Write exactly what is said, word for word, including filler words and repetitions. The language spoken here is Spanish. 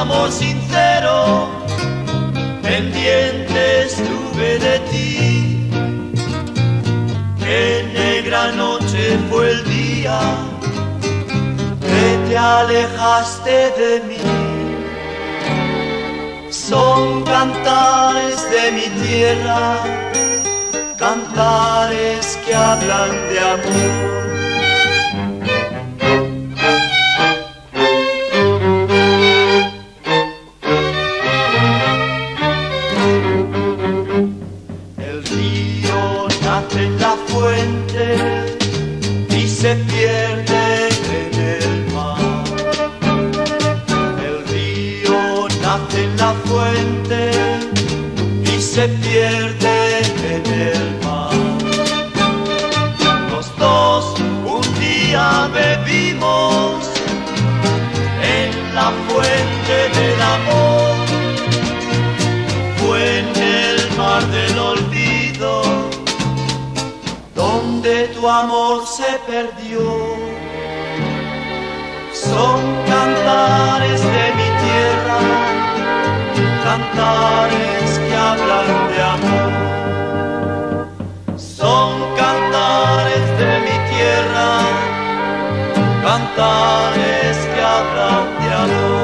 amor sincero, pendiente estuve de ti. Qué negra noche fue el día que te alejaste de mí. Son cantares de mi tierra, cantares que hablan de amor. Y se pierde en el mar. El río nace en la fuente y se pierde en el mar. Los dos un día bebimos en la fuente del amor. Fue en el mar del olvido donde tu amor se perdió. Son cantares de mi tierra, cantares que hablan de amor. Son cantares de mi tierra, cantares que hablan de amor.